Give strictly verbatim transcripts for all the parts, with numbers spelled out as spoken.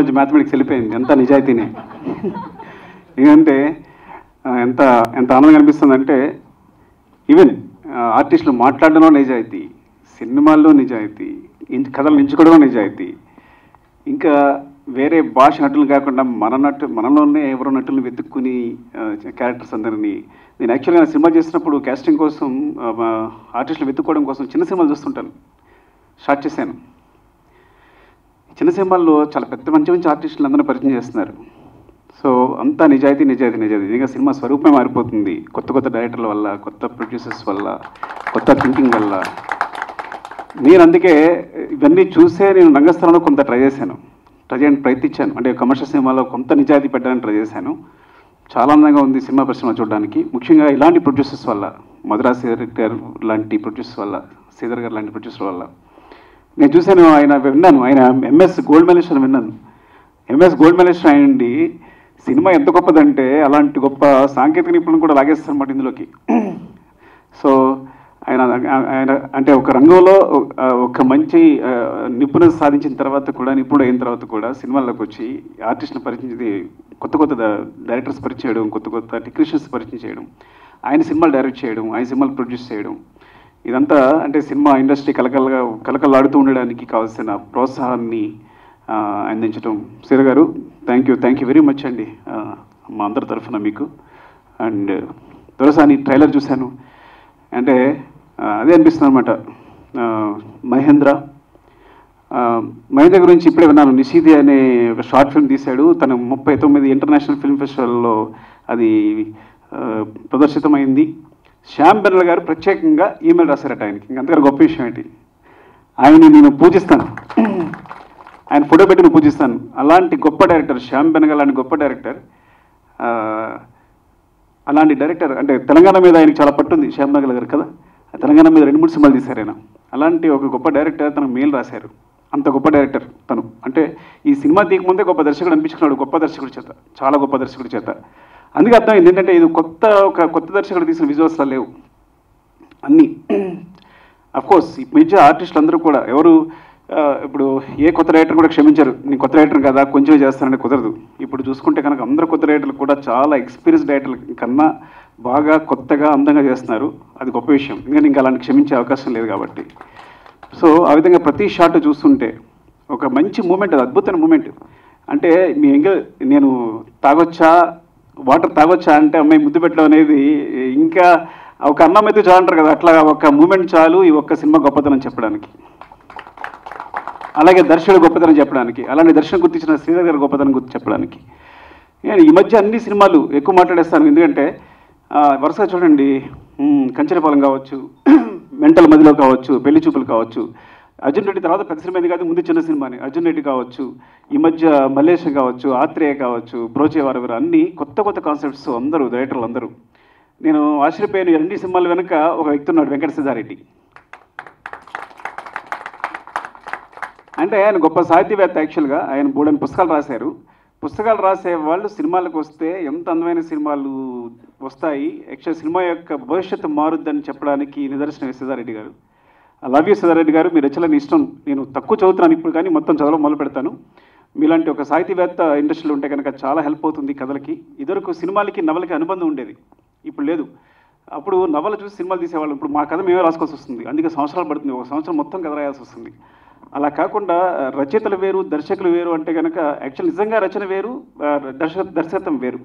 నుంచి మ్యాథమెటిక్స్ వెళ్ళిపోయింది. ఎంత నిజాయితీనే. ఎందుకంటే ఎంత ఎంత ఆనందంగా అనిపిస్తుందంటే ఈవెన్ ఆర్టిస్టులు మాట్లాడడంలో నిజాయితీ, సినిమాల్లో నిజాయితీ, ఇంటి కథలు నించుకోవడంలో నిజాయితీ, ఇంకా వేరే భాష నటులు కాకుండా మన నటు మనలోనే ఎవరో నటులను వెతుక్కుని క్యారెక్టర్స్ అందరినీ. నేను యాక్చువల్గా నేను సినిమా చేసినప్పుడు క్యాస్టింగ్ కోసం ఆర్టిస్టులు వెతుక్కోవడం కోసం చిన్న సినిమాలు చూస్తుంటాను, షార్ట్ చేశాను. చిన్న సినిమాల్లో చాలా పెద్ద మంచి మంచి ఆర్టిస్టులు అందరినీ పరిచయం చేస్తున్నారు. సో అంతా నిజాయితీ నిజాయితీ నిజాయితీ నిజంగా సినిమా స్వరూపమే మారిపోతుంది కొత్త కొత్త డైరెక్టర్ల వల్ల, కొత్త ప్రొడ్యూసర్స్ వల్ల, కొత్త థింకింగ్ వల్ల. నేను అందుకే ఇవన్నీ చూసే నేను రంగస్థలంలో కొంత ట్రై చేశాను, ట్రై చేయడానికి ప్రయత్నించాను. అంటే కమర్షియల్ సినిమాలో కొంత నిజాయితీ పెట్టడానికి ట్రై చేశాను. చాలా అందంగా ఉంది సినిమా పరిశ్రమ చూడడానికి, ముఖ్యంగా ఇలాంటి ప్రొడ్యూసర్స్ వల్ల, మద్రాస్ డైరెక్టర్ లాంటి ప్రొడ్యూసర్ వల్ల, శ్రీధర్ గారు లాంటి ప్రొడ్యూసర్ వల్ల. నేను చూశాను, ఆయన విన్నాను, ఆయన ఎంఎస్ గోల్డ్ మెడలిస్ట్ విన్నాను. ఎంఎస్ గోల్డ్ మెడలిస్ట్ అయ్యండి, సినిమా ఎంత గొప్పదంటే అలాంటి గొప్ప సాంకేతిక నిపుణులు కూడా లాగేస్తారన్నమాట ఇందులోకి. సో ఆయన ఆయన అంటే ఒక రంగంలో ఒక మంచి నిపుణత సాధించిన తర్వాత కూడా, నిపుణుడు అయిన తర్వాత కూడా సినిమాల్లోకి వచ్చి ఆర్టిస్ట్ని పరిచయించేది, కొత్త కొత్త డైరెక్టర్స్ పరిచయం చేయడం, కొత్త కొత్త టెక్నీషియన్స్ పరిచయం చేయడం, ఆయన సినిమాలు డైరెక్ట్ చేయడం, ఆయన సినిమాలు ప్రొడ్యూస్ చేయడం, ఇదంతా అంటే సినిమా ఇండస్ట్రీ కలకలగా కలకలాడుతూ ఉండడానికి కావాల్సిన ప్రోత్సాహాన్ని అందించడం. శ్రీధర్ గారు thank you thank you very much అండి మా అందరి తరఫున మీకు. అండ్ దొరసాని ట్రైలర్ చూశాను, అంటే అదే అనిపిస్తుంది అనమాట. మహేంద్ర మహేంద్ర గురించి ఇప్పుడే విన్నాను, నిషిది అనే ఒక షార్ట్ ఫిల్మ్ తీశాడు. తను ముప్పై తొమ్మిది ఇంటర్నేషనల్ ఫిల్మ్ ఫెస్టివల్లో అది ప్రదర్శితమైంది. శ్యామ్ బెనగల్ గారు ప్రత్యేకంగా ఈమెయిల్ రాశారట ఆయనకి. ఇంకంతగా గొప్ప విషయం ఏంటి, ఆయన్ని నేను పూజిస్తాను, ఆయన ఫోటో పెట్టి నేను పూజిస్తాను. అలాంటి గొప్ప డైరెక్టర్ శ్యామ్ బెనగల్ లాంటి గొప్ప డైరెక్టర్, అలాంటి డైరెక్టర్ అంటే తెలంగాణ మీద ఆయనకి చాలా పట్టుంది శ్యామ్ బెనగల్ గారు కదా. తెలంగాణ మీద రెండు మూడు సినిమాలు తీశారు ఆయన. అలాంటి ఒక గొప్ప డైరెక్టర్ తనకు మెయిల్ రాశారు, అంత గొప్ప డైరెక్టర్ తను. అంటే ఈ సినిమా తీయకముందే గొప్ప దర్శకుడు అనిపించుకున్నాడు, గొప్ప దర్శకుడి చేత, చాలా గొప్ప దర్శకుడి చేత. అందుకే అర్థమైంది ఏంటంటే ఇది కొత్త ఒక కొత్త దర్శకుడు తీసిన విజువల్స్లా లేవు అన్నీ. అఫ్కోర్స్ ఈ మధ్య ఆర్టిస్టులు అందరూ కూడా ఎవరు ఇప్పుడు ఏ కొత్త డైరెక్టర్ కూడా క్షమించారు, నేను కొత్త డైరెక్టర్ కదా కొంచెం చేస్తానంటే కుదరదు. ఇప్పుడు చూసుకుంటే కనుక అందరూ కొత్త డైరెక్టర్లు కూడా చాలా ఎక్స్పీరియన్స్ డైరెక్టర్ల కన్నా బాగా కొత్తగా అందంగా చేస్తున్నారు. అది గొప్ప విషయం, ఇంకా ఇంకా అలాంటి క్షమించే అవకాశం లేదు కాబట్టి. సో ఆ విధంగా ప్రతి షాట్ చూస్తుంటే ఒక మంచి మూమెంట్, అది అద్భుతమైన మూమెంట్. అంటే మీ ఇంకా నేను తాగొచ్చా, వాటర్ తాగొచ్చా అంటే అమ్మాయి ముద్దు పెట్టడం అనేది, ఇంకా ఒక అన్నం అయితే చాలు అంటారు కదా, అట్లా ఒక మూమెంట్ చాలు ఈ ఒక్క సినిమా గొప్పతనం చెప్పడానికి, అలాగే దర్శకుడు గొప్పతనం చెప్పడానికి, అలాంటి దర్శనం గుర్తించిన శ్రీధర్ గారు గొప్పతనం గుర్తు చెప్పడానికి. నేను ఈ మధ్య అన్ని సినిమాలు ఎక్కువ మాట్లాడేస్తాను, ఎందుకంటే వరుసగా చూడండి కంచెలపాలెం కావచ్చు, మెంటల్ మదిలో కావచ్చు, పెళ్లి చూపులు కావచ్చు, అర్జున్ రెడ్డి తర్వాత పెద్ద సినిమా కాదు ముందు చిన్న సినిమాని, అర్జున్ రెడ్డి కావచ్చు, ఈ మధ్య మల్లేశం కావచ్చు, ఆత్రేయ కావచ్చు, బ్రోచేవారు గారు, అన్నీ కొత్త కొత్త కాన్సెప్ట్స్ అందరూ డైరెక్టర్లు అందరూ. నేను ఆశ్చర్యపోయిన రెండు సినిమాల వెనుక ఒక వ్యక్తి ఉన్నాడు, వెంకట సిద్ధారెడ్డి. అంటే ఆయన గొప్ప సాహిత్యవేత్త, యాక్చువల్గా ఆయన బోల్డెన్ పుస్తకాలు రాశారు. పుస్తకాలు రాసే వాళ్ళు సినిమాలకు వస్తే ఎంత అందమైన సినిమాలు వస్తాయి, యాక్చువల్ సినిమా యొక్క భవిష్యత్తు మారుద్దని చెప్పడానికి నిదర్శనం సిద్ధారెడ్డి గారు. ఐ లవ్ యూ సిద్ధారెడ్డి గారు, మీ రచనలు ఇష్టం. నేను తక్కువ చదువుతున్నాను ఇప్పుడు, కానీ మొత్తం చదవడం మొదలు పెడతాను. మీలాంటి ఒక సాహితీవేత్త ఇండస్ట్రీలో ఉంటే కనుక చాలా హెల్ప్ అవుతుంది కథలకి. ఇదివరకు సినిమాలకి నవలకి అనుబంధం ఉండేది, ఇప్పుడు లేదు. అప్పుడు నవలు చూసి సినిమాలు తీసేవాళ్ళు, ఇప్పుడు మా కథ మేమే రాసుకోవాల్సి వస్తుంది, అందుకే సంవత్సరాలు పడుతుంది, ఒక సంవత్సరం మొత్తం కథ రాయాల్సి వస్తుంది. అలా కాకుండా రచయితలు వేరు, దర్శకులు వేరు. అంటే కనుక యాక్చువల్ నిజంగా రచన వేరు, దర్శక దర్శకత్వం వేరు.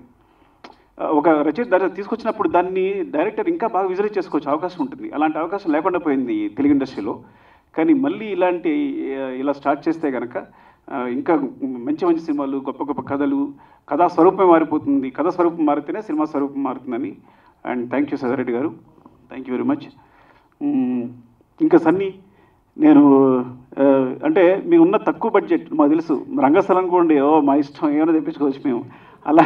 ఒక రచయిత దర్శక తీసుకొచ్చినప్పుడు దాన్ని డైరెక్టర్ ఇంకా బాగా విజువలైజ్ చేసుకోవచ్చు, అవకాశం ఉంటుంది. అలాంటి అవకాశం లేకుండా పోయింది తెలుగు ఇండస్ట్రీలో. కానీ మళ్ళీ ఇలాంటి ఇలా స్టార్ట్ చేస్తే కనుక ఇంకా మంచి మంచి సినిమాలు, గొప్ప గొప్ప కథలు, కథా స్వరూపమే మారిపోతుంది. కథా స్వరూపం మారితేనే సినిమా స్వరూపం మారుతుందని. అండ్ థ్యాంక్ యూ సదారెడ్డి గారు, థ్యాంక్ యూ వెరీ మచ్. ఇంకా సన్నీ, నేను అంటే మీకున్న తక్కువ బడ్జెట్ మాకు తెలుసు, రంగస్థలం కూడా ఓ మా ఇష్టం ఏమైనా తెప్పించుకోవచ్చు మేము, అలా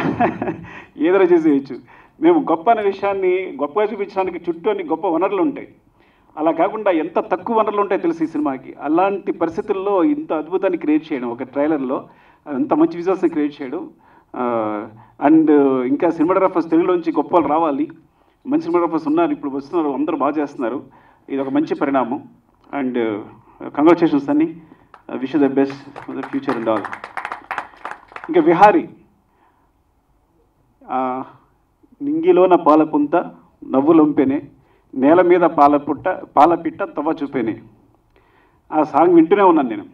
ఏదైనా చేసేయచ్చు. మేము గొప్ప అనే విషయాన్ని గొప్పగా చూపించడానికి చుట్టూ అన్ని గొప్ప వనరులు ఉంటాయి. అలా కాకుండా ఎంత తక్కువ వనరులు ఉంటాయి తెలుసు ఈ సినిమాకి. అలాంటి పరిస్థితుల్లో ఇంత అద్భుతాన్ని క్రియేట్ చేయడం, ఒక ట్రైలర్లో ఎంత మంచి విజువల్స్ని క్రియేట్ చేయడం. అండ్ ఇంకా సినిమాటోగ్రాఫర్స్ తెలుగులోంచి గొప్ప వాళ్ళు రావాలి, మంచి సినిమాటోగ్రాఫర్స్ ఉన్నారు, ఇప్పుడు వస్తున్నారు, అందరూ బాగా చేస్తున్నారు. ఇది ఒక మంచి పరిణామం. అండ్ కంగ్రాచులేషన్స్ అన్ని, wish the best for the future and all. ఇంకా విహారీ నింగిలోన పాలపుంత నవ్వులొంపెనే నేల మీద పాలపుట్ట పాలపిట్ట తవ్వ చూపేనే. ఆ సాంగ్ వింటూనే ఉన్నాను నేను.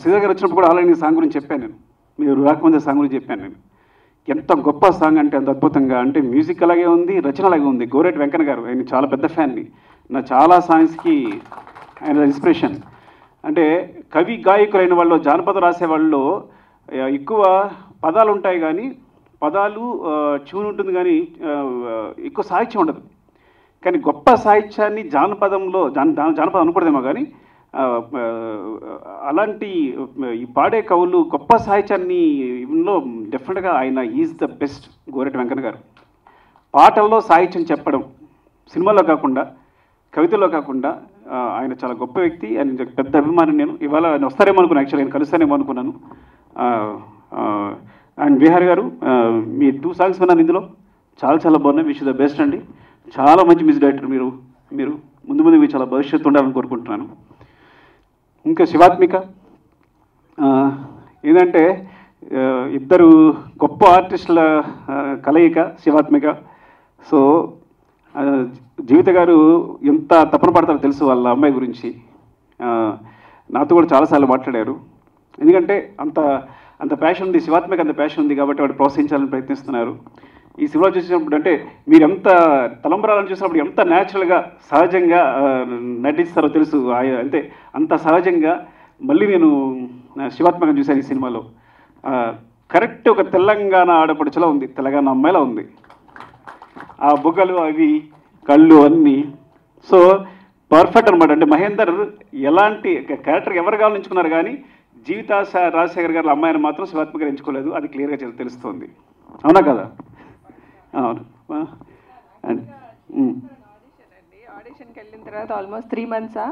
శ్రీధర్ గారు వచ్చినప్పుడు కూడా ఆల్రెడీ సాంగ్ గురించి చెప్పాను నేను, మీరు రాకముందే సాంగ్ గురించి చెప్పాను నేను. ఎంత గొప్ప సాంగ్ అంటే, అంత అద్భుతంగా అంటే మ్యూజిక్ అలాగే ఉంది, రచన అలాగే ఉంది. గోరెట్ వెంకన్న గారు, ఆయన చాలా పెద్ద ఫ్యాన్ని, నా చాలా సాంగ్స్కి ఆయన ఇన్స్పిరేషన్. అంటే కవి గాయకులైన వాళ్ళు, జానపద రాసేవాళ్ళు ఎక్కువ పదాలు ఉంటాయి కానీ పదాలు ట్యూన్ ఉంటుంది కానీ ఎక్కువ సాహిత్యం ఉండదు. కానీ గొప్ప సాహిత్యాన్ని జానపదంలో జాన్ జానపదం అనుకూడదేమో కానీ అలాంటి ఈ పాడే కవులు గొప్ప సాహిత్యాన్ని ఇవ్వడంలో డెఫినెట్గా ఆయన is the best. Goreti Venkanna గారు పాటల్లో సాహిత్యం చెప్పడం, సినిమాలో కాకుండా కవితలో కాకుండా, ఆయన చాలా గొప్ప వ్యక్తి, ఆయన పెద్ద అభిమాని నేను. ఇవాళ ఆయన వస్తారేమో అనుకున్నాను, యాక్చువల్గా ఆయన కలుస్తానేమో అనుకున్నాను. అండ్ విహారీ గారు, మీ టూ సాంగ్స్ విన్నాను ఇందులో, చాలా చాలా బాగున్నాయి. విష్ ద బెస్ట్ అండి, చాలా మంచి మ్యూజిక్ డైరెక్టర్ మీరు. మీరు ముందు ముందు మీరు చాలా భవిష్యత్తు ఉండాలని కోరుకుంటున్నాను. ఇంకా శివాత్మిక ఏంటంటే ఇద్దరు గొప్ప ఆర్టిస్టుల కలయిక శివాత్మిక. సో జీవిత గారు ఎంత తపన పడతారో తెలుసు వాళ్ళ అమ్మాయి గురించి. నాతో కూడా చాలాసార్లు మాట్లాడారు, ఎందుకంటే అంత అంత ప్యాషన్ ఉంది శివాత్మిక, అంత ప్యాషన్ ఉంది కాబట్టి వాడు ప్రోత్సహించాలని ప్రయత్నిస్తున్నారు. ఈ సినిమా చూసినప్పుడు అంటే మీరు ఎంత తలంబరాలను చూసినప్పుడు ఎంత న్యాచురల్గా సహజంగా నటిస్తారో తెలుసు. అంటే అంత సహజంగా మళ్ళీ నేను శివాత్మకం చూశాను ఈ సినిమాలో. కరెక్ట్ ఒక తెలంగాణ ఆడపడుచులా ఉంది, తెలంగాణ అమ్మాయిలా ఉంది. ఆ బుగ్గలు అవి కళ్ళు అన్నీ సో పర్ఫెక్ట్ అనమాట. అంటే మహేందర్ ఎలాంటి క్యారెక్టర్ ఎవరు కావాలని ఎంచుకున్నారు కానీ జీవితా రాజశేఖర్ గారి అమ్మాయిని మాత్రం శివాత్మకం ఎంచుకోలేదు, అది క్లియర్గా తెలుస్తుంది. అవునా కదా? అవును. ఆడిషన్కి వెళ్ళిన తర్వాత ఆల్మోస్ట్ త్రీ మంత్సా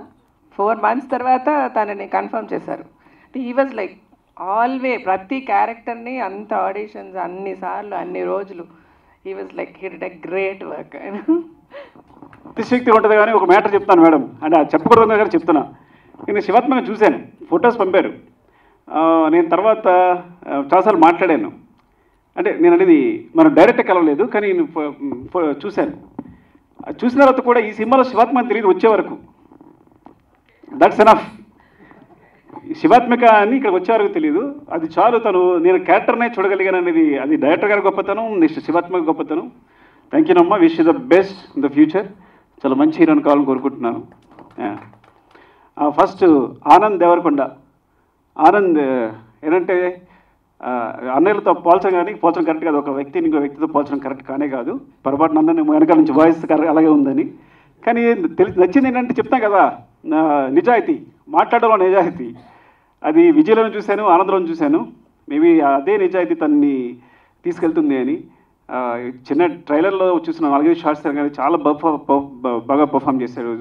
ఫోర్ మంత్స్ తర్వాత తనని కన్ఫర్మ్ చేశారు. హీ వాజ్ లైక్ ఆల్వే ప్రతి క్యారెక్టర్ని, అంత ఆడిషన్స్ అన్నిసార్లు అన్ని రోజులు he was like he did a great work. అతిశక్తి ఉంటుంది కానీ ఒక మ్యాటర్ చెప్తాను మేడం, అంటే చెప్పకూడదు కానీ చెప్తున్నా. నేను శివాత్మని చూశాను, ఫొటోస్ పంపారు, నేను తర్వాత చాలాసార్లు మాట్లాడాను. అంటే నేను అనేది మనం డైరెక్ట్ కలవలేదు కానీ నేను చూశాను. చూసిన తర్వాత కూడా ఈ సినిమాలో శివాత్మక తెలియదు వచ్చే వరకు, దట్స్ ఎనఫ్. శివాత్మిక అని ఇక్కడ వచ్చే వరకు తెలియదు, అది చాలు. తను నేను క్యారెక్టర్నే చూడగలిగాను అనేది, అది డైరెక్టర్ గారి గొప్పతనం, నెక్స్ట్ శివాత్మిక గొప్పతనం. థ్యాంక్ యూ అమ్మ, wish you the best in the future. చాలా మంచి హీరోని కావాలని కోరుకుంటున్నాను. ఫస్ట్ ఆనంద్ దేవరకొండ. ఆనంద్ ఏంటంటే అన్నయ్యలతో పోల్చడం కానీ, పోల్చడం కరెక్ట్ కాదు, ఒక వ్యక్తిని ఇంకో వ్యక్తితో పోల్చడం కరెక్ట్ కానే కాదు. పొరపాటు నన్ను వెనకాల నుంచి వాయిస్ అలాగే ఉందని, కానీ తెలిసి నచ్చింది ఏంటంటే చెప్తాను కదా, నిజాయితీ, మాట్లాడడంలో నిజాయితీ. అది విజయలోని చూశాను, ఆనందలోని చూశాను. మేబీ అదే నిజాయితీ తనని తీసుకెళ్తుంది అని. చిన్న ట్రైలర్లో చూసిన అలాగే షార్ట్స్ కానీ చాలా బాగా పర్ఫామ్ చేశాడు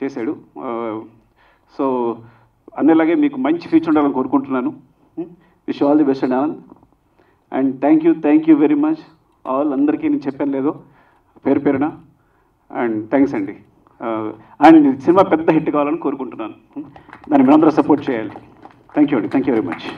చేశాడు సో అన్నలాగే మీకు మంచి ఫ్యూచర్ ఉండాలని కోరుకుంటున్నాను. Wish all the best and Anand. And thank you thank you very much all, అందరికీ నేను చెప్పాను లేదో పేరు పేరున. అండ్ థ్యాంక్స్ అండి. అండ్ సినిమా పెద్ద హిట్ కావాలని కోరుకుంటున్నాను, దాన్ని మనందరూ సపోర్ట్ చేయాలి. థ్యాంక్ యూ అండి, థ్యాంక్ యూ వెరీ మచ్.